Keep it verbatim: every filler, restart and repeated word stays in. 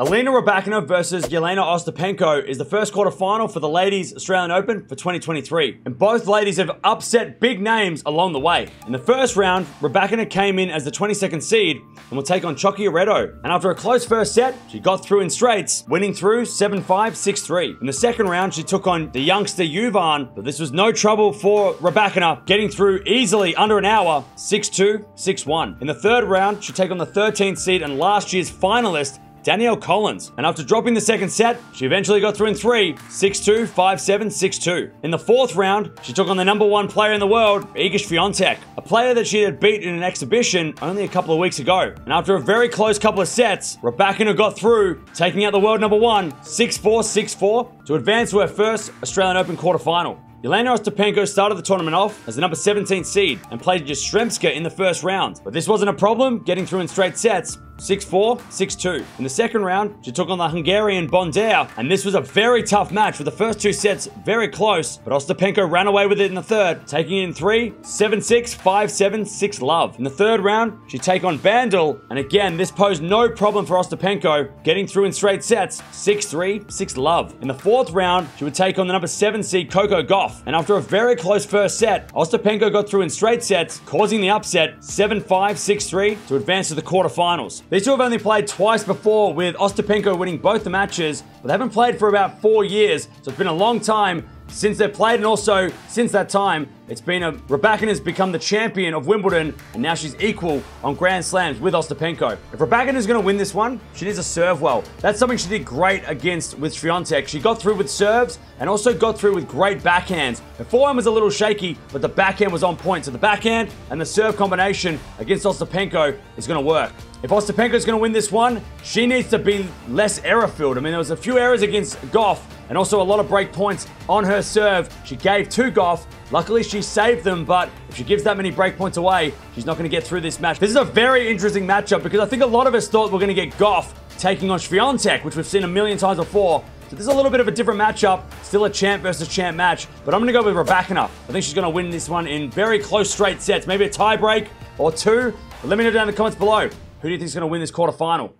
Elena Rybakina versus Jelena Ostapenko is the first quarterfinal for the Ladies Australian Open for twenty twenty-three. And both ladies have upset big names along the way. In the first round, Rybakina came in as the twenty-second seed and will take on Chucky Areto. And after a close first set, she got through in straights, winning through seven five, six three. In the second round, she took on the youngster Yuvan, but this was no trouble for Rybakina, getting through easily under an hour, six two, six one. In the third round, she took on the thirteenth seed and last year's finalist, Danielle Collins. And after dropping the second set, she eventually got through in three, six two, five seven, six two. In the fourth round, she took on the number one player in the world, Iga Swiatek, a player that she had beat in an exhibition only a couple of weeks ago. And after a very close couple of sets, Rybakina got through, taking out the world number one, six four, six four, to advance to her first Australian Open quarterfinal. Jelena Ostapenko started the tournament off as the number seventeen seed and played Jastremska in the first round. But this wasn't a problem, getting through in straight sets, six four, six two. In the second round, she took on the Hungarian Bondar, and this was a very tough match with the first two sets very close, but Ostapenko ran away with it in the third, taking it in three, seven six, five seven, six love. In the third round, she take on Vandal, and again, this posed no problem for Ostapenko, getting through in straight sets, six three, six love. In the fourth round, she would take on the number seven seed Coco Gauff. And after a very close first set, Ostapenko got through in straight sets, causing the upset, seven five, six three, to advance to the quarterfinals. These two have only played twice before, with Ostapenko winning both the matches, but they haven't played for about four years, so it's been a long time since they've played, and also since that time, it's been a Rybakina's become the champion of Wimbledon, and now she's equal on Grand Slams with Ostapenko. If Rybakina's going to win this one, she needs to serve well. That's something she did great against with Swiatek. She got through with serves and also got through with great backhands. Her forehand was a little shaky, but the backhand was on point. So the backhand and the serve combination against Ostapenko is going to work. If Ostapenko's going to win this one, she needs to be less error-filled. I mean, there was a few errors against Gauff, and also a lot of break points on her serve. She gave to Gauff. Luckily, she saved them, but if she gives that many break points away, she's not going to get through this match. This is a very interesting matchup because I think a lot of us thought we're going to get Gauff taking on Swiatek, which we've seen a million times before. So this is a little bit of a different matchup, still a champ versus champ match, but I'm going to go with Rybakina. I think she's going to win this one in very close straight sets, maybe a tie break or two. But let me know down in the comments below, who do you think is going to win this quarterfinal?